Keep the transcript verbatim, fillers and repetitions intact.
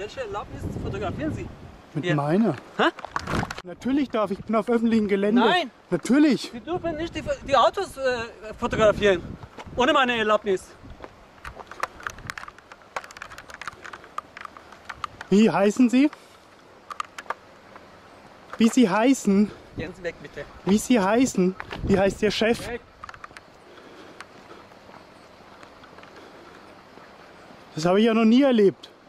welche Erlaubnis fotografieren Sie? Mit hier. Meiner. Hä? Natürlich darf ich, ich bin auf öffentlichem Gelände. Nein! Natürlich! Sie dürfen nicht die, die Autos äh, fotografieren. Ohne meine Erlaubnis. Wie heißen Sie? Wie Sie heißen? Gehen Sie weg, bitte. Wie Sie heißen? Wie heißt Ihr Chef? Weg. Das habe ich ja noch nie erlebt.